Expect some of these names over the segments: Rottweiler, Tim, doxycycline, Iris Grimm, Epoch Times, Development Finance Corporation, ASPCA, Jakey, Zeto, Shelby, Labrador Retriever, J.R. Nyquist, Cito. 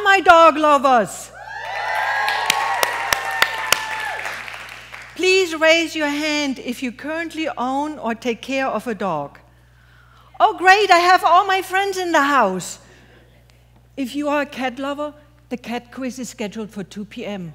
are my dog lovers. Please raise your hand if you currently own or take care of a dog. Oh, great, I have all my friends in the house. If you are a cat lover, the cat quiz is scheduled for 2 p.m.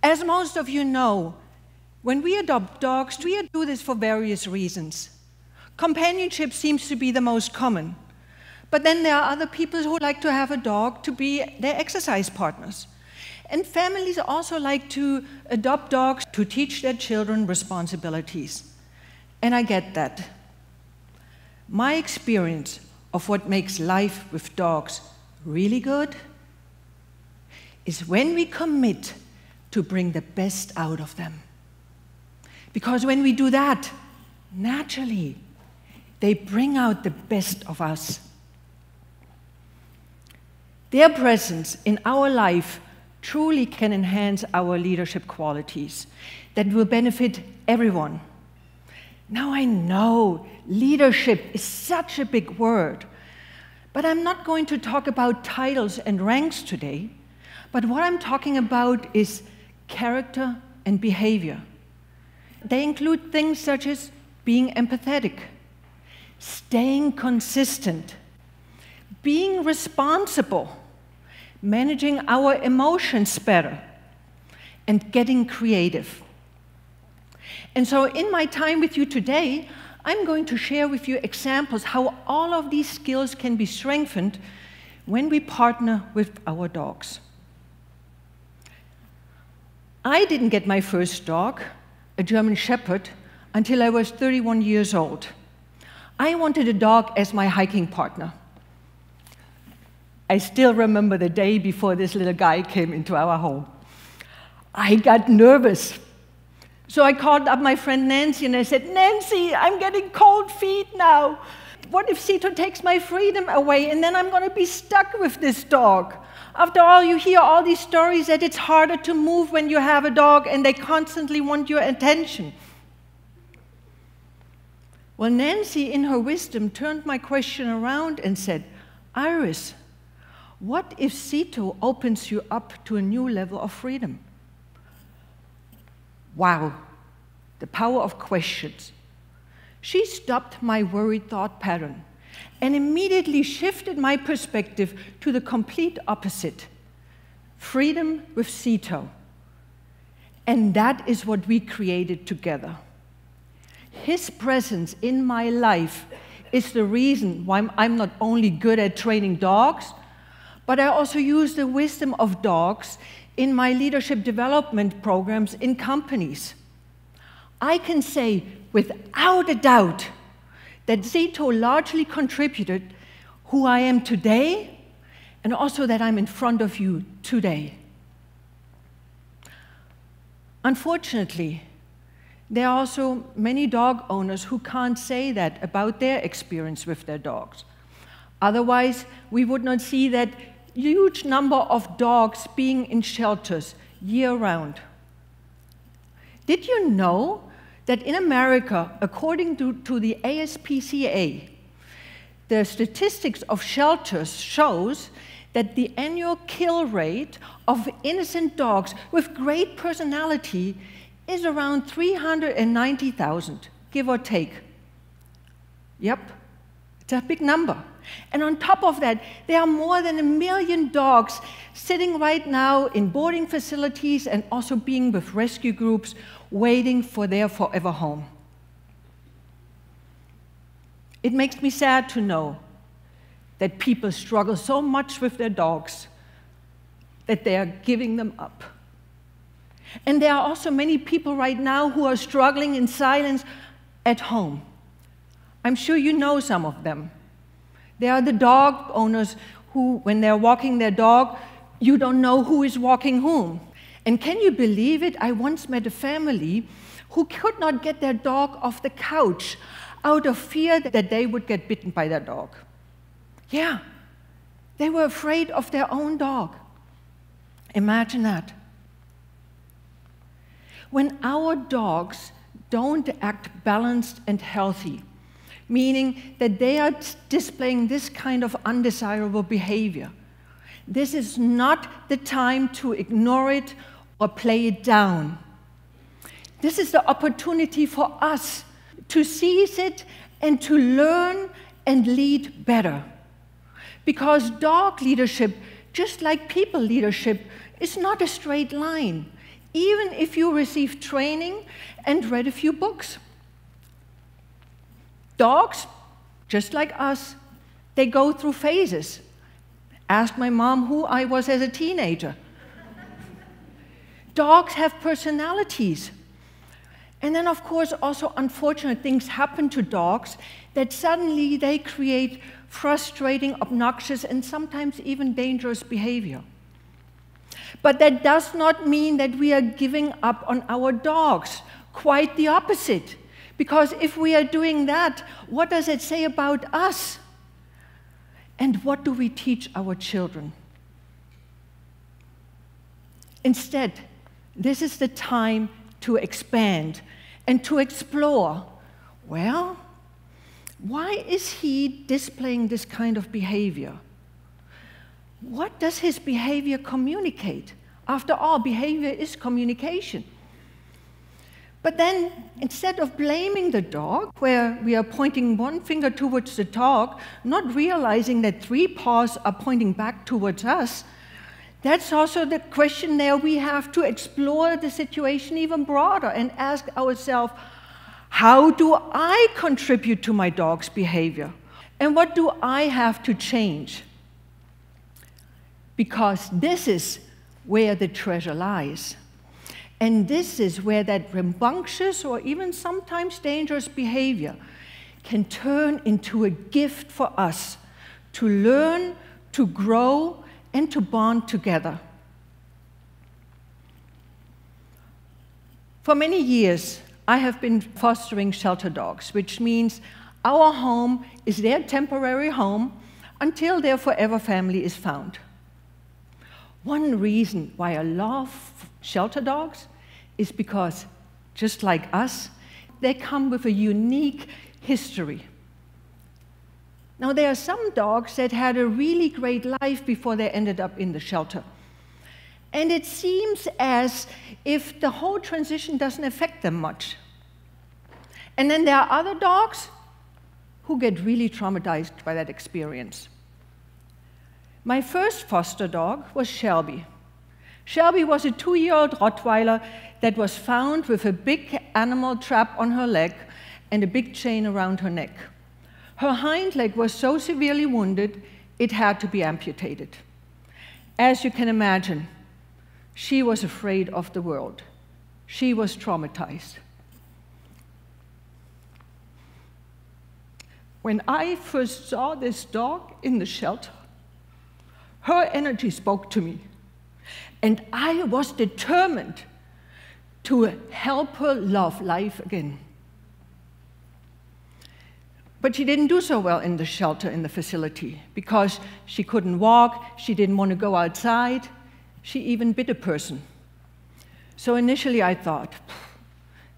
As most of you know, when we adopt dogs, we do this for various reasons. Companionship seems to be the most common. But then there are other people who like to have a dog to be their exercise partners. And families also like to adopt dogs to teach their children responsibilities. And I get that. My experience of what makes life with dogs really good is when we commit to bring the best out of them. Because when we do that, naturally, they bring out the best of us. Their presence in our life truly can enhance our leadership qualities that will benefit everyone. Now I know leadership is such a big word, but I'm not going to talk about titles and ranks today, but what I'm talking about is character and behavior. They include things such as being empathetic, staying consistent, being responsible, managing our emotions better, and getting creative. And so in my time with you today, I'm going to share with you examples how all of these skills can be strengthened when we partner with our dogs. I didn't get my first dog, a German Shepherd, until I was 31 years old. I wanted a dog as my hiking partner. I still remember the day before this little guy came into our home. I got nervous. So I called up my friend Nancy and I said, "Nancy, I'm getting cold feet now. What if Cito takes my freedom away and then I'm going to be stuck with this dog? After all, you hear all these stories that it's harder to move when you have a dog and they constantly want your attention." Well, Nancy, in her wisdom, turned my question around and said, "Iris, what if Cito opens you up to a new level of freedom?" Wow, the power of questions. She stopped my worried thought pattern and immediately shifted my perspective to the complete opposite, freedom with Cito. And that is what we created together. His presence in my life is the reason why I'm not only good at training dogs, but I also use the wisdom of dogs in my leadership development programs in companies. I can say without a doubt that Zeto largely contributed who I am today and also that I'm in front of you today. Unfortunately, there are also many dog owners who can't say that about their experience with their dogs. Otherwise, we would not see that huge number of dogs being in shelters year-round. Did you know that in America, according to the ASPCA, the statistics of shelters shows that the annual kill rate of innocent dogs with great personality is around 390,000, give or take. Yep, it's a big number. And on top of that, there are more than 1 million dogs sitting right now in boarding facilities and also being with rescue groups waiting for their forever home. It makes me sad to know that people struggle so much with their dogs that they are giving them up. And there are also many people right now who are struggling in silence at home. I'm sure you know some of them. There are the dog owners who, when they're walking their dog, you don't know who is walking whom. And can you believe it? I once met a family who could not get their dog off the couch out of fear that they would get bitten by their dog. Yeah, they were afraid of their own dog. Imagine that. When our dogs don't act balanced and healthy, meaning that they are displaying this kind of undesirable behavior. This is not the time to ignore it or play it down. This is the opportunity for us to seize it and to learn and lead better. Because dog leadership, just like people leadership, is not a straight line, even if you receive training and read a few books. Dogs, just like us, they go through phases. Ask my mom who I was as a teenager. Dogs have personalities. And then, of course, also unfortunate things happen to dogs that suddenly they create frustrating, obnoxious, and sometimes even dangerous behavior. But that does not mean that we are giving up on our dogs. Quite the opposite. Because if we are doing that, what does it say about us? And what do we teach our children? Instead, this is the time to expand and to explore. Well, why is he displaying this kind of behavior? What does his behavior communicate? After all, behavior is communication. But then, instead of blaming the dog, where we are pointing one finger towards the dog, not realizing that three paws are pointing back towards us, that's also the question there. We have to explore the situation even broader and ask ourselves, how do I contribute to my dog's behavior? And what do I have to change? Because this is where the treasure lies. And this is where that rambunctious or even sometimes dangerous behavior can turn into a gift for us to learn, to grow, and to bond together. For many years, I have been fostering shelter dogs, which means our home is their temporary home until their forever family is found. One reason why I love shelter dogs is because, just like us, they come with a unique history. Now, there are some dogs that had a really great life before they ended up in the shelter. And it seems as if the whole transition doesn't affect them much. And then there are other dogs who get really traumatized by that experience. My first foster dog was Shelby. Shelby was a 2-year-old Rottweiler that was found with a big animal trap on her leg and a big chain around her neck. Her hind leg was so severely wounded, it had to be amputated. As you can imagine, she was afraid of the world. She was traumatized. When I first saw this dog in the shelter, her energy spoke to me, and I was determined to help her love life again. But she didn't do so well in the shelter, in the facility, because she couldn't walk, she didn't want to go outside, she even bit a person. So initially I thought,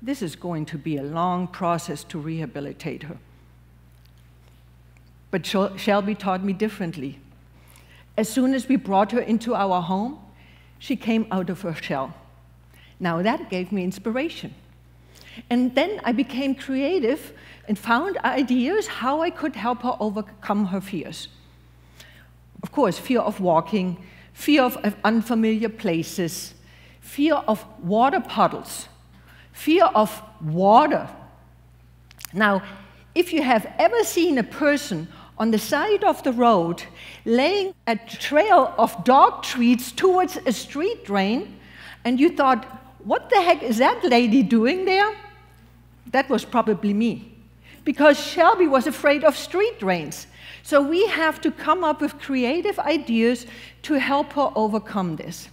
this is going to be a long process to rehabilitate her. But Shelby taught me differently. As soon as we brought her into our home, she came out of her shell. Now that gave me inspiration. And then I became creative and found ideas how I could help her overcome her fears. Of course, fear of walking, fear of unfamiliar places, fear of water puddles, fear of water. Now, if you have ever seen a person on the side of the road laying a trail of dog treats towards a street drain, and you thought, what the heck is that lady doing there? That was probably me, because Shelby was afraid of street drains. So we have to come up with creative ideas to help her overcome this.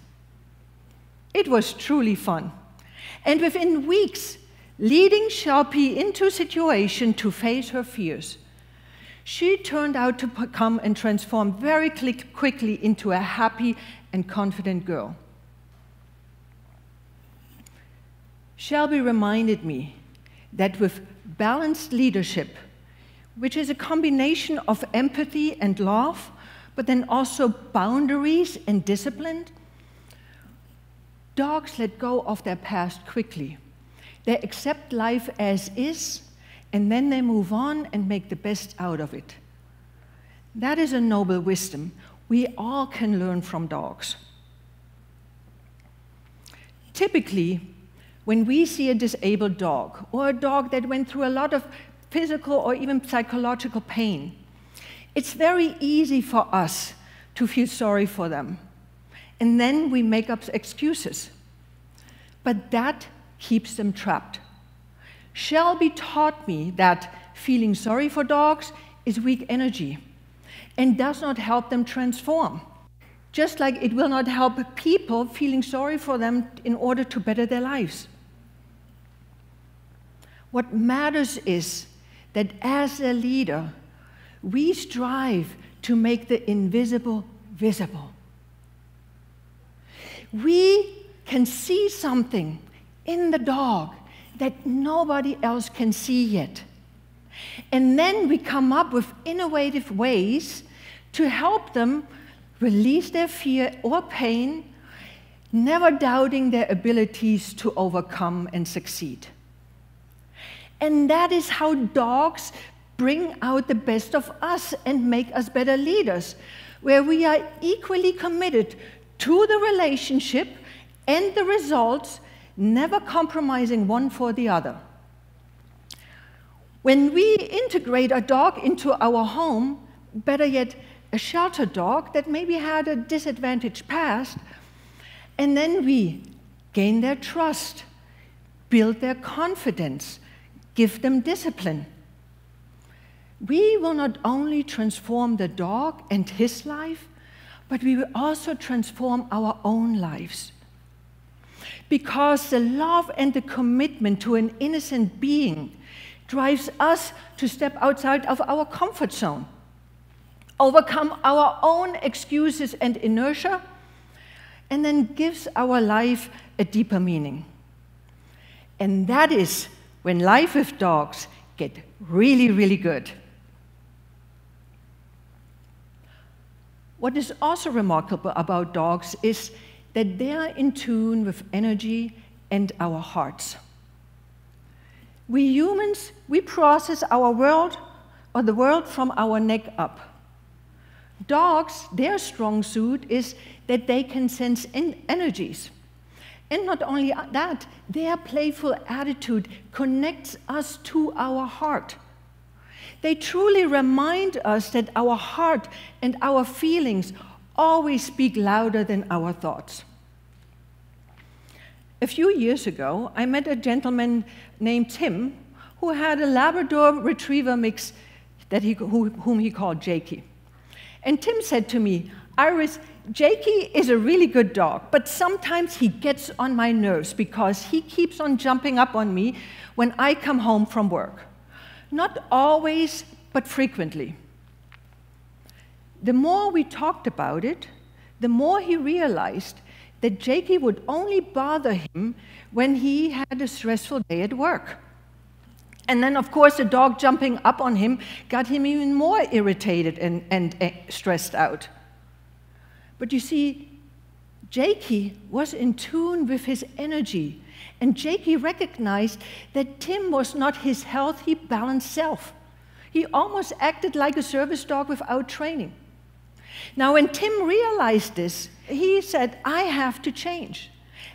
It was truly fun. And within weeks, leading Shelby into a situation to face her fears, she turned out to become and transform very quickly into a happy and confident girl. Shelby reminded me that with balanced leadership, which is a combination of empathy and love, but then also boundaries and discipline. Dogs let go of their past quickly. They accept life as is, and then they move on and make the best out of it. That is a noble wisdom. We all can learn from dogs. Typically, when we see a disabled dog, or a dog that went through a lot of physical or even psychological pain, it's very easy for us to feel sorry for them. And then we make up excuses. But that keeps them trapped. Shelby taught me that feeling sorry for dogs is weak energy and does not help them transform. Just like it will not help people feeling sorry for them in order to better their lives. What matters is that as a leader, we strive to make the invisible visible. We can see something in the dog that nobody else can see yet. And then we come up with innovative ways to help them release their fear or pain, never doubting their abilities to overcome and succeed. And that is how dogs bring out the best of us and make us better leaders, where we are equally committed to the relationship and the results, never compromising one for the other. When we integrate a dog into our home, better yet, a shelter dog that maybe had a disadvantaged past, and then we gain their trust, build their confidence, give them discipline, we will not only transform the dog and his life, but we will also transform our own lives. Because the love and the commitment to an innocent being drives us to step outside of our comfort zone, overcome our own excuses and inertia, and then gives our life a deeper meaning. And that is when life with dogs gets really, really good. What is also remarkable about dogs is that they are in tune with energy and our hearts. We humans, we process our world or the world from our neck up. Dogs, their strong suit is that they can sense energies. And not only that, their playful attitude connects us to our heart. They truly remind us that our heart and our feelings always speak louder than our thoughts. A few years ago, I met a gentleman named Tim who had a Labrador Retriever mix whom he called Jakey. And Tim said to me, "Iris, Jakey is a really good dog, but sometimes he gets on my nerves because he keeps on jumping up on me when I come home from work. Not always, but frequently." The more we talked about it, the more he realized that Jakey would only bother him when he had a stressful day at work. And then, of course, the dog jumping up on him got him even more irritated and stressed out. But you see, Jakey was in tune with his energy, and Jakey recognized that Tim was not his healthy, balanced self. He almost acted like a service dog without training. Now, when Tim realized this, he said, "I have to change."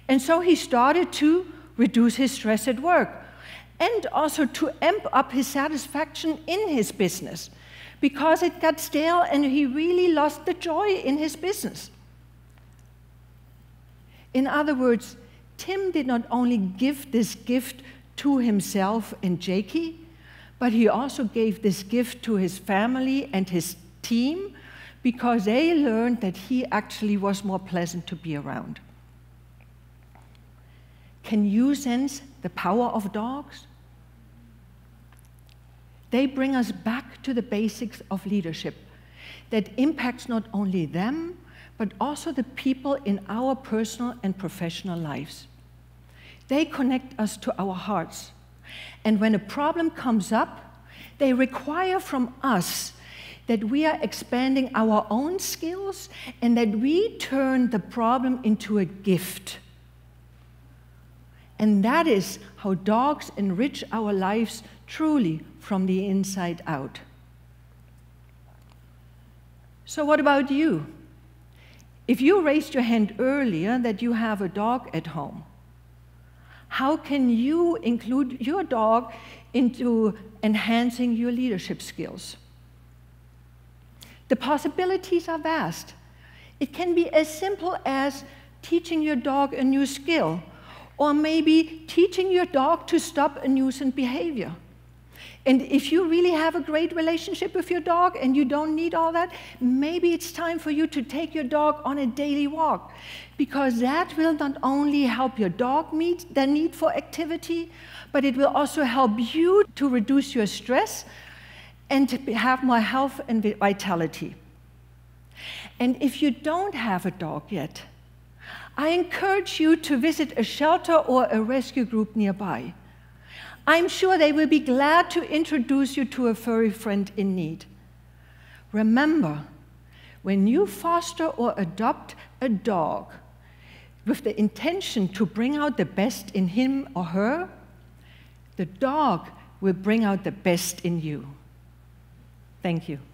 And so he started to reduce his stress at work and also to amp up his satisfaction in his business because it got stale and he really lost the joy in his business. In other words, Tim did not only give this gift to himself and Jakey, but he also gave this gift to his family and his team because they learned that he actually was more pleasant to be around. Can you sense the power of dogs? They bring us back to the basics of leadership that impacts not only them, but also the people in our personal and professional lives. They connect us to our hearts. And when a problem comes up, They require from us that we are expanding our own skills and that we turn the problem into a gift. And that is how dogs enrich our lives truly from the inside out. So what about you? If you raised your hand earlier that you have a dog at home, how can you include your dog into enhancing your leadership skills? The possibilities are vast. It can be as simple as teaching your dog a new skill, or maybe teaching your dog to stop a nuisance behavior. And if you really have a great relationship with your dog and you don't need all that, maybe it's time for you to take your dog on a daily walk, because that will not only help your dog meet their need for activity, but it will also help you to reduce your stress and to have more health and vitality. And if you don't have a dog yet, I encourage you to visit a shelter or a rescue group nearby. I'm sure they will be glad to introduce you to a furry friend in need. Remember, when you foster or adopt a dog with the intention to bring out the best in him or her, the dog will bring out the best in you. Thank you.